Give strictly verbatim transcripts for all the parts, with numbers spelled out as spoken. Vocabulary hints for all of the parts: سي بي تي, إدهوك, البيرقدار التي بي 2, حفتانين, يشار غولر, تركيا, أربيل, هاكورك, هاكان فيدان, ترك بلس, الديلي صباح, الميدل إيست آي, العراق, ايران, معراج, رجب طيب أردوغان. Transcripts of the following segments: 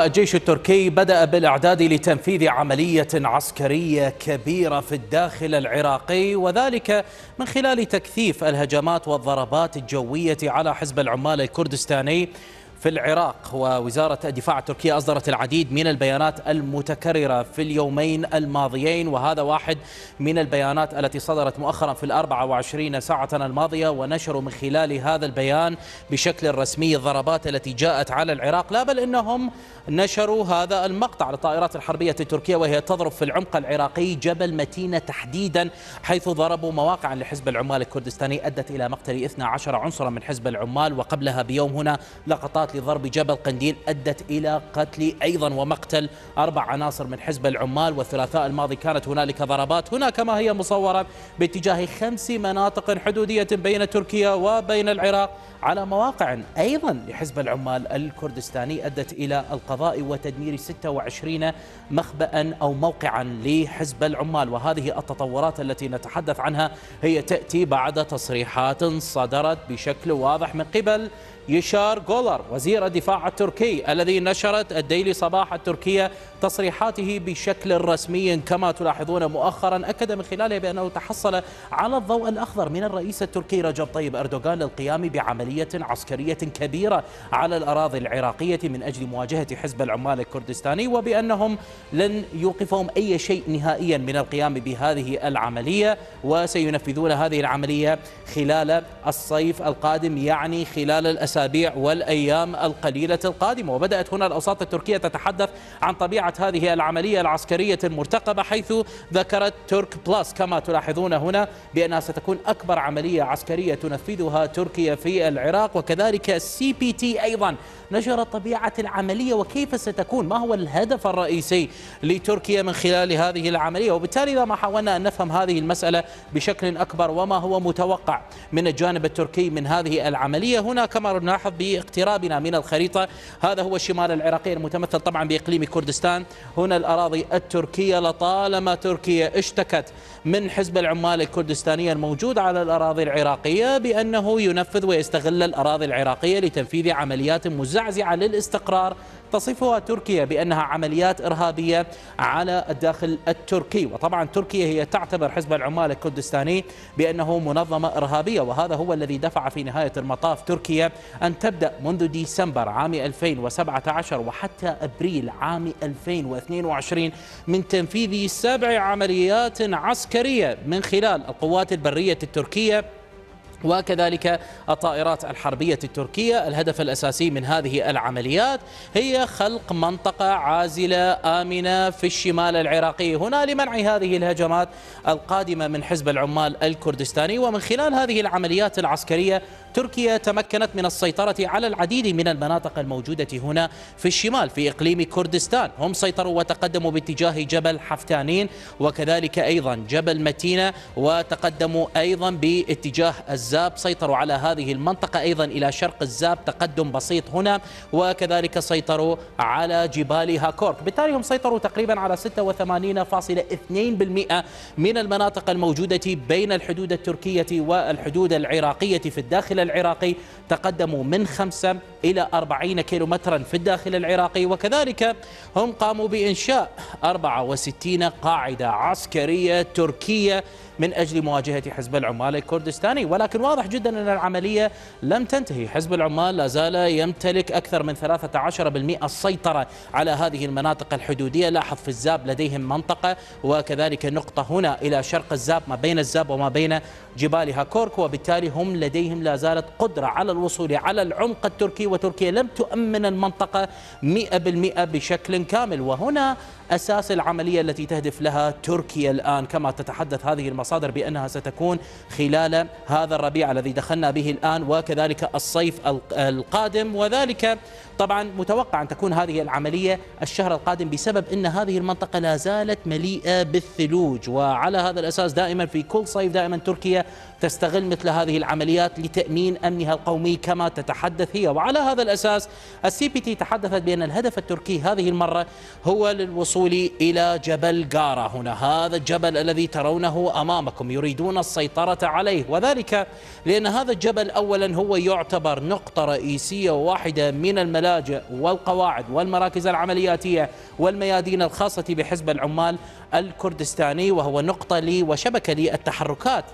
الجيش التركي بدأ بالإعداد لتنفيذ عملية عسكرية كبيرة في الداخل العراقي، وذلك من خلال تكثيف الهجمات والضربات الجوية على حزب العمال الكردستاني في العراق. ووزارة الدفاع التركية أصدرت العديد من البيانات المتكررة في اليومين الماضيين، وهذا واحد من البيانات التي صدرت مؤخرا في الأربعة وعشرين ساعة الماضية، ونشروا من خلال هذا البيان بشكل رسمي الضربات التي جاءت على العراق. لا بل إنهم نشروا هذا المقطع للطائرات الحربية التركية وهي تضرب في العمق العراقي جبل متينة تحديدا، حيث ضربوا مواقعا لحزب العمال الكردستاني أدت إلى مقتل اثني عشر عنصرا من حزب العمال، وقبلها بيوم هنا لقطات لضرب جبل قنديل أدت إلى قتل أيضا ومقتل أربع عناصر من حزب العمال. والثلاثاء الماضي كانت هنالك ضربات هنا كما هي مصورة باتجاه خمس مناطق حدودية بين تركيا وبين العراق على مواقع أيضا لحزب العمال الكردستاني أدت إلى القضاء وتدمير ستة وعشرين مخبأ أو موقعا لحزب العمال. وهذه التطورات التي نتحدث عنها هي تأتي بعد تصريحات صدرت بشكل واضح من قبل يشار غولر وزير الدفاع التركي، الذي نشرت الديلي صباح التركية تصريحاته بشكل رسمي كما تلاحظون مؤخرا، أكد من خلاله بأنه تحصل على الضوء الأخضر من الرئيس التركي رجب طيب أردوغان للقيام بعملية عسكرية كبيرة على الأراضي العراقية من أجل مواجهة حزب العمال الكردستاني، وبأنهم لن يوقفهم أي شيء نهائيا من القيام بهذه العملية، وسينفذون هذه العملية خلال الصيف القادم، يعني خلال الأسبوع الأسابيع والأيام القليلة القادمة. وبدأت هنا الأوساط التركية تتحدث عن طبيعة هذه العملية العسكرية المرتقبة، حيث ذكرت ترك بلس كما تلاحظون هنا بأنها ستكون أكبر عملية عسكرية تنفذها تركيا في العراق. وكذلك سي بي تي أيضا نشرت طبيعة العملية وكيف ستكون، ما هو الهدف الرئيسي لتركيا من خلال هذه العملية. وبالتالي إذا ما حاولنا أن نفهم هذه المسألة بشكل أكبر وما هو متوقع من الجانب التركي من هذه العملية، هنا كما نلاحظ باقترابنا من الخريطة هذا هو الشمال العراقي المتمثل طبعا بإقليم كردستان. هنا الأراضي التركية، لطالما تركيا اشتكت من حزب العمال الكردستاني الموجود على الأراضي العراقية بأنه ينفذ ويستغل الأراضي العراقية لتنفيذ عمليات مزعزعة للاستقرار تصفها تركيا بأنها عمليات إرهابية على الداخل التركي. وطبعا تركيا هي تعتبر حزب العمال الكردستاني بأنه منظمة إرهابية، وهذا هو الذي دفع في نهاية المطاف تركيا أن تبدأ منذ ديسمبر عام ألفين وسبعة عشر وحتى أبريل عام ألفين واثنين وعشرين من تنفيذ سبع عمليات عسكرية من خلال القوات البرية التركية وكذلك الطائرات الحربية التركية. الهدف الأساسي من هذه العمليات هي خلق منطقة عازلة آمنة في الشمال العراقي هنا لمنع هذه الهجمات القادمة من حزب العمال الكردستاني. ومن خلال هذه العمليات العسكرية تركيا تمكنت من السيطرة على العديد من المناطق الموجودة هنا في الشمال في إقليم كردستان. هم سيطروا وتقدموا باتجاه جبل حفتانين وكذلك أيضا جبل متينة، وتقدموا أيضا باتجاه الزاب، سيطروا على هذه المنطقة أيضا إلى شرق الزاب تقدم بسيط هنا، وكذلك سيطروا على جبال هاكورك. بالتالي هم سيطروا تقريبا على ستة وثمانين فاصلة اثنين بالمئة من المناطق الموجودة بين الحدود التركية والحدود العراقية في الداخل العراقي، تقدموا من خمسة إلى أربعين كيلومترا في الداخل العراقي. وكذلك هم قاموا بإنشاء أربعة وستين قاعدة عسكرية تركية من أجل مواجهة حزب العمال الكردستاني. ولكن واضح جدا أن العملية لم تنتهي، حزب العمال لا زال يمتلك أكثر من ثلاثة عشر بالمئة السيطرة على هذه المناطق الحدودية. لاحظ في الزاب لديهم منطقة وكذلك نقطة هنا إلى شرق الزاب ما بين الزاب وما بين جبال هاكورك، وبالتالي هم لديهم لا زالت قدرة على الوصول على العمق التركي، وتركيا لم تؤمن المنطقة مئة بالمئة بشكل كامل. وهنا أساس العملية التي تهدف لها تركيا الآن كما تتحدث هذه المصادر بأنها ستكون خلال هذا الربيع الذي دخلنا به الآن وكذلك الصيف القادم. وذلك طبعا متوقع أن تكون هذه العملية الشهر القادم بسبب أن هذه المنطقة لا زالت مليئة بالثلوج، وعلى هذا الأساس دائما في كل صيف دائما تركيا تستغل مثل هذه العمليات لتأمين أمنها القومي كما تتحدث هي. وعلى هذا الأساس السي بي تي تحدثت بأن الهدف التركي هذه المرة هو للوصول إلى جبل قارة. هنا هذا الجبل الذي ترونه أمامكم يريدون السيطرة عليه، وذلك لأن هذا الجبل أولا هو يعتبر نقطة رئيسية واحدة من الملاجئ والقواعد والمراكز العملياتية والميادين الخاصة بحزب العمال الكردستاني، وهو نقطة لي وشبكة للتحركات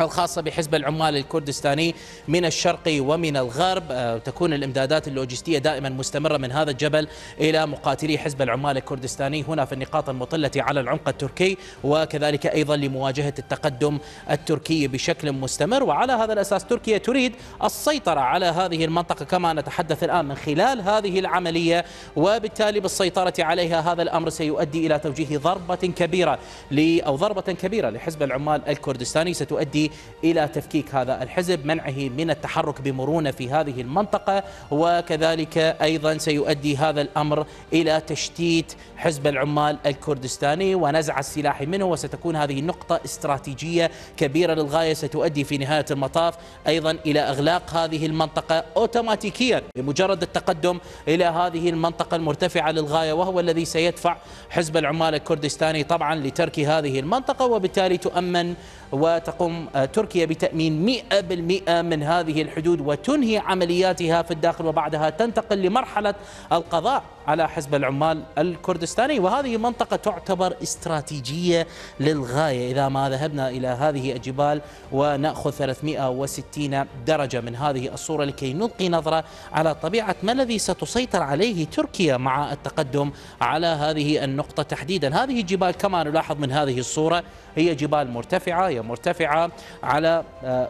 الخاصة بحزب العمال الكردستاني من الشرق ومن الغرب. تكون الإمدادات اللوجستية دائما مستمرة من هذا الجبل إلى مقاتلي حزب العمال الكردستاني هنا في النقاط المطلة على العمق التركي، وكذلك أيضا لمواجهة التقدم التركي بشكل مستمر. وعلى هذا الأساس تركيا تريد السيطرة على هذه المنطقة كما نتحدث الآن من خلال هذه العملية، وبالتالي بالسيطرة عليها هذا الأمر سيؤدي إلى توجيه ضربة كبيرة ل أو ضربة كبيرة لحزب العمال الكردستاني، ستؤدي إلى تفكيك هذا الحزب، منعه من التحرك بمرونة في هذه المنطقة، وكذلك أيضا سيؤدي هذا الأمر إلى تشتيت حزب العمال الكردستاني ونزع السلاح منه، وستكون هذه نقطة استراتيجية كبيرة للغاية ستؤدي في نهاية المطاف أيضا إلى إغلاق هذه المنطقة أوتوماتيكيا بمجرد التقدم إلى هذه المنطقة المرتفعة للغاية، وهو الذي سيدفع حزب العمال الكردستاني طبعا لترك هذه المنطقة. وبالتالي تؤمن وتقوم تركيا بتأمين مئة بالمئة من هذه الحدود وتنهي عملياتها في الداخل، وبعدها تنتقل لمرحلة القضاء على حزب العمال الكردستاني. وهذه منطقة تعتبر استراتيجية للغاية إذا ما ذهبنا إلى هذه الجبال، ونأخذ ثلاثمئة وستين درجة من هذه الصورة لكي نلقي نظرة على طبيعة ما الذي ستسيطر عليه تركيا مع التقدم على هذه النقطة تحديدا. هذه الجبال كما نلاحظ من هذه الصورة هي جبال مرتفعة، هي مرتفعة على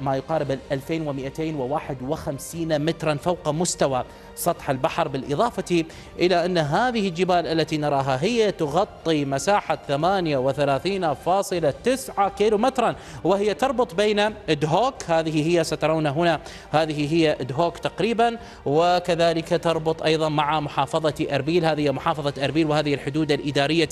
ما يقارب ال ألفين ومئتين وواحد وخمسين مترا فوق مستوى سطح البحر، بالإضافة إلى أن هذه الجبال التي نراها هي تغطي مساحة ثمانية وثلاثين فاصلة تسعة كيلومترا، وهي تربط بين إدهوك، هذه هي سترون هنا، هذه هي إدهوك تقريبا، وكذلك تربط أيضا مع محافظة أربيل، هذه محافظة أربيل وهذه الحدود الإدارية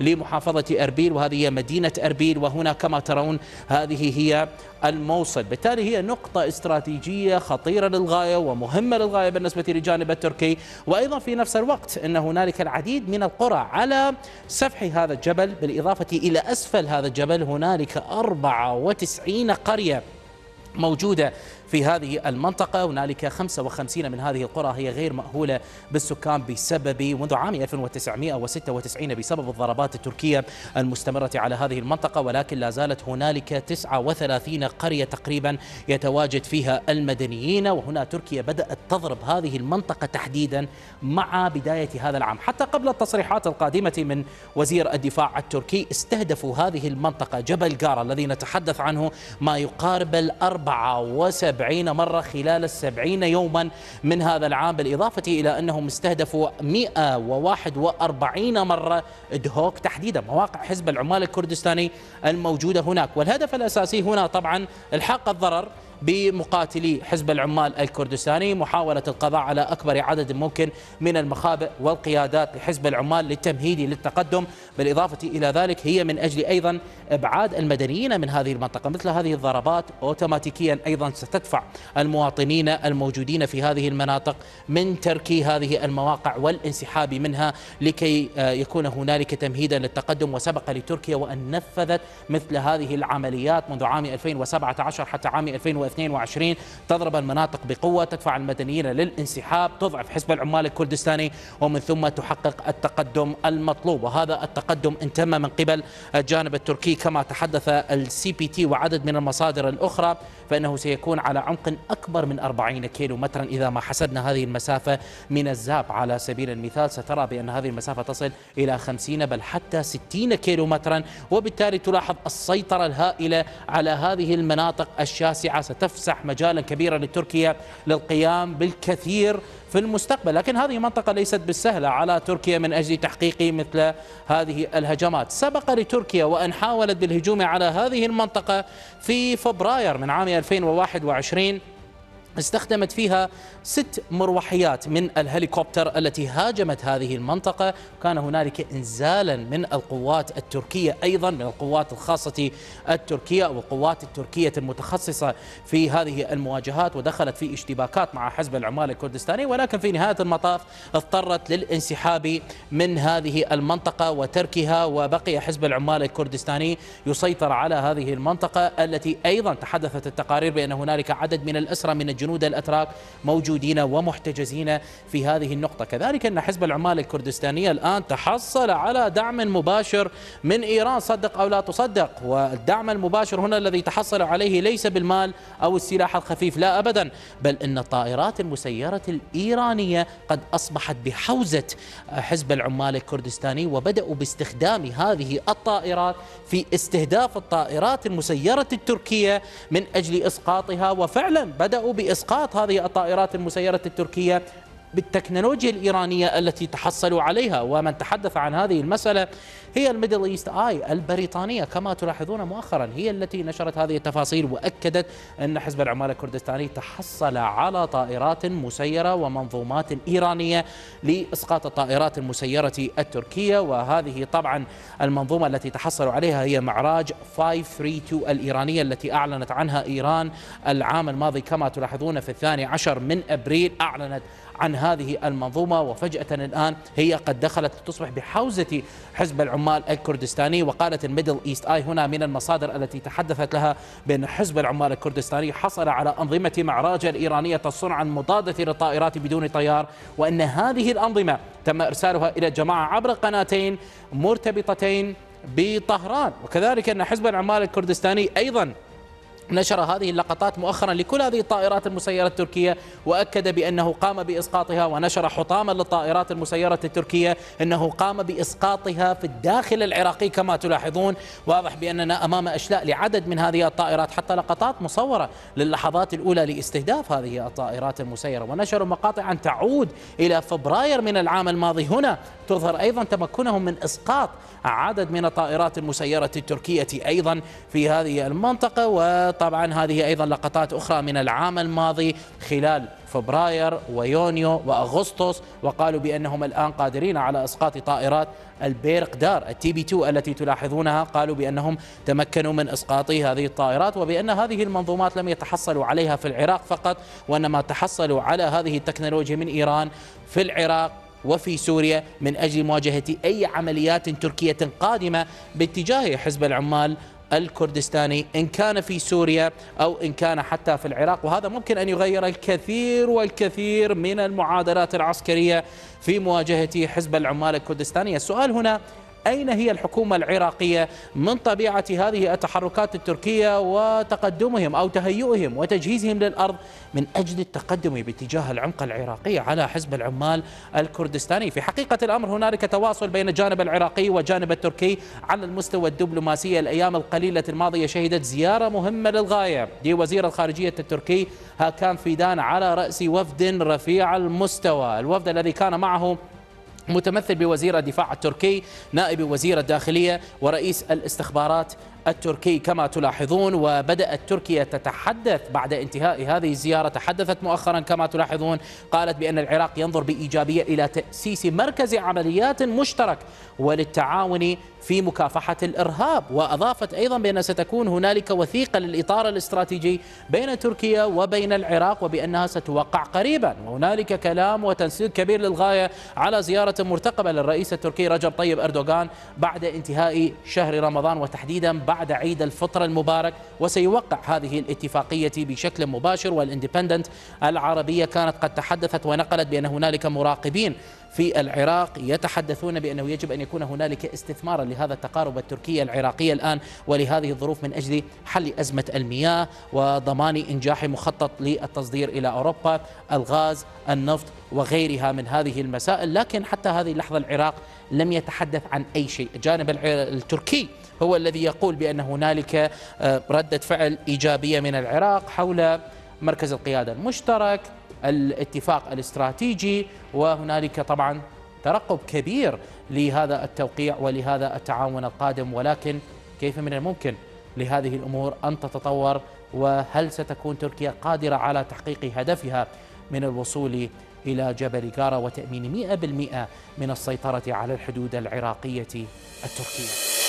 لمحافظة أربيل، وهذه هي مدينة أربيل، وهنا كما ترون هذه هي الموصل. بالتالي هي نقطة استراتيجية خطيرة للغاية ومهمة للغاية بالنسبة للجانب التركي. وأيضا في نفس الوقت أن هنالك العديد من القرى على سفح هذا الجبل، بالإضافة إلى أسفل هذا الجبل هنالك أربعة وتسعين قرية موجودة في هذه المنطقة، هنالك خمسة وخمسين من هذه القرى هي غير مأهولة بالسكان بسبب منذ عام ألف وتسعمئة وستة وتسعين بسبب الضربات التركية المستمرة على هذه المنطقة، ولكن لا زالت هنالك تسعة وثلاثين قرية تقريبا يتواجد فيها المدنيين. وهنا تركيا بدأت تضرب هذه المنطقة تحديدا مع بداية هذا العام، حتى قبل التصريحات القادمة من وزير الدفاع التركي استهدفوا هذه المنطقة جبل قارة الذي نتحدث عنه ما يقارب الأربعة وسبعين سبعين مرة خلال السبعين يوما من هذا العام، بالإضافة إلى أنهم استهدفوا مئة وواحد وأربعين مرة إدهوك تحديدا، مواقع حزب العمال الكردستاني الموجودة هناك. والهدف الأساسي هنا طبعا إلحاق الضرر بمقاتلي حزب العمال الكردستاني، محاولة القضاء على أكبر عدد ممكن من المخابئ والقيادات لحزب العمال للتمهيد للتقدم، بالإضافة إلى ذلك هي من أجل أيضا إبعاد المدنيين من هذه المنطقة. مثل هذه الضربات أوتوماتيكيا أيضا ستدفع المواطنين الموجودين في هذه المناطق من ترك هذه المواقع والانسحاب منها لكي يكون هنالك تمهيدا للتقدم. وسبق لتركيا وأن نفذت مثل هذه العمليات منذ عام ألفين وسبعة عشر حتى عام ألفين واثنين وعشرين، تضرب المناطق بقوة، تدفع المدنيين للانسحاب، تضعف حزب العمال الكردستاني، ومن ثم تحقق التقدم المطلوب. وهذا التقدم انتم من قبل الجانب التركي كما تحدث السي بي تي وعدد من المصادر الأخرى، فإنه سيكون على عمق أكبر من أربعين كيلو مترا إذا ما حسبنا هذه المسافة من الزاب على سبيل المثال، سترى بأن هذه المسافة تصل إلى خمسين بل حتى ستين كيلو مترا. وبالتالي تلاحظ السيطرة الهائلة على هذه المناطق الشاسعة، ستفسح مجالا كبيرا لتركيا للقيام بالكثير في المستقبل. لكن هذه منطقة ليست بالسهلة على تركيا من أجل تحقيق مثل هذه الهجمات. سبق لتركيا وأن حاولت بالهجوم على هذه المنطقة في فبراير من عام ألفين وواحد وعشرين استخدمت فيها ست مروحيات من الهليكوبتر التي هاجمت هذه المنطقة. كان هنالك انزالا من القوات التركية، أيضا من القوات الخاصة التركية أو القوات التركية المتخصصة في هذه المواجهات، ودخلت في اشتباكات مع حزب العمال الكردستاني، ولكن في نهاية المطاف اضطرت للانسحاب من هذه المنطقة وتركها، وبقي حزب العمال الكردستاني يسيطر على هذه المنطقة التي أيضا تحدثت التقارير بأن هنالك عدد من الأسرى من الجنود جنود الأتراك موجودين ومحتجزين في هذه النقطة. كذلك أن حزب العمال الكردستاني الآن تحصل على دعم مباشر من إيران، صدق أو لا تصدق، والدعم المباشر هنا الذي تحصل عليه ليس بالمال أو السلاح الخفيف، لا أبدا، بل أن الطائرات المسيرة الإيرانية قد أصبحت بحوزة حزب العمال الكردستاني، وبدأوا باستخدام هذه الطائرات في استهداف الطائرات المسيرة التركية من أجل إسقاطها، وفعلا بدأوا بإسقاطها إسقاط هذه الطائرات المسيرة التركية بالتكنولوجيا الإيرانية التي تحصلوا عليها. ومن تحدث عن هذه المسألة هي الميدل إيست آي البريطانية، كما تلاحظون مؤخرا هي التي نشرت هذه التفاصيل وأكدت أن حزب العمال الكردستاني تحصل على طائرات مسيرة ومنظومات إيرانية لإسقاط الطائرات المسيرة التركية، وهذه طبعا المنظومة التي تحصلوا عليها هي معراج خمسمئة واثنين وثلاثين الإيرانية التي أعلنت عنها إيران العام الماضي، كما تلاحظون في الثاني عشر من أبريل أعلنت عن هذه المنظومة، وفجأة الآن هي قد دخلت لتصبح بحوزة حزب العمال الكردستاني. وقالت الميدل إيست آي هنا من المصادر التي تحدثت لها بأن حزب العمال الكردستاني حصل على أنظمة معراج الإيرانية الصنع المضادة للطائرات بدون طيار، وأن هذه الأنظمة تم إرسالها إلى جماعة عبر قناتين مرتبطتين بطهران. وكذلك أن حزب العمال الكردستاني أيضا نشر هذه اللقطات مؤخرا لكل هذه الطائرات المسيرة التركية، وأكد بأنه قام بإسقاطها، ونشر حطاما للطائرات المسيرة التركية أنه قام بإسقاطها في الداخل العراقي كما تلاحظون. واضح بأننا أمام أشلاء لعدد من هذه الطائرات، حتى لقطات مصورة للحظات الأولى لاستهداف هذه الطائرات المسيرة، ونشروا مقاطع تعود إلى فبراير من العام الماضي. هنا تظهر أيضا تمكنهم من إسقاط عدد من الطائرات المسيرة التركية أيضا في هذه المنطقة. و طبعا هذه أيضا لقطات أخرى من العام الماضي خلال فبراير ويونيو وأغسطس، وقالوا بأنهم الآن قادرين على إسقاط طائرات البيرقدار التي بي اثنين التي تلاحظونها، قالوا بأنهم تمكنوا من إسقاط هذه الطائرات، وبأن هذه المنظومات لم يتحصلوا عليها في العراق فقط، وإنما تحصلوا على هذه التكنولوجيا من إيران في العراق وفي سوريا من أجل مواجهة أي عمليات تركية قادمة باتجاه حزب العمال الكردستاني، إن كان في سوريا أو إن كان حتى في العراق. وهذا ممكن أن يغير الكثير والكثير من المعادلات العسكرية في مواجهة حزب العمال الكردستاني. السؤال هنا، أين هي الحكومة العراقية من طبيعة هذه التحركات التركية وتقدمهم أو تهيئهم وتجهيزهم للأرض من أجل التقدم باتجاه العمق العراقي على حزب العمال الكردستاني؟ في حقيقة الأمر هنالك تواصل بين الجانب العراقي والجانب التركي على المستوى الدبلوماسي. الأيام القليلة الماضية شهدت زيارة مهمة للغاية لوزير الخارجية التركي هاكان فيدان على رأس وفد رفيع المستوى، الوفد الذي كان معه متمثل بوزير الدفاع التركي، نائب وزير الداخلية، ورئيس الاستخبارات التركي كما تلاحظون. وبدأت تركيا تتحدث بعد انتهاء هذه الزيارة، تحدثت مؤخرا كما تلاحظون، قالت بأن العراق ينظر بإيجابية إلى تأسيس مركز عمليات مشترك وللتعاون في مكافحة الإرهاب، وأضافت أيضا بأن ستكون هنالك وثيقة للإطار الاستراتيجي بين تركيا وبين العراق، وبأنها ستوقع قريبا. وهنالك كلام وتنسيق كبير للغاية على زيارة مرتقبة للرئيس التركي رجب طيب أردوغان بعد انتهاء شهر رمضان، وتحديدا بعد بعد عيد الفطر المبارك، وسيوقع هذه الاتفاقية بشكل مباشر. والاندبندنت العربية كانت قد تحدثت ونقلت بأن هنالك مراقبين في العراق يتحدثون بأنه يجب أن يكون هنالك استثمارا لهذا التقارب التركي العراقي الآن ولهذه الظروف من أجل حل أزمة المياه وضمان إنجاح مخطط للتصدير إلى أوروبا، الغاز، النفط وغيرها من هذه المسائل. لكن حتى هذه اللحظة العراق لم يتحدث عن أي شيء. الجانب التركي هو الذي يقول بأن هنالك ردة فعل إيجابية من العراق حول مركز القيادة المشترك، الاتفاق الاستراتيجي، وهنالك طبعا ترقب كبير لهذا التوقيع ولهذا التعاون القادم. ولكن كيف من الممكن لهذه الأمور أن تتطور وهل ستكون تركيا قادرة على تحقيق هدفها من الوصول إلى جبل جارة وتأمين مئة بالمئة من السيطرة على الحدود العراقية التركية؟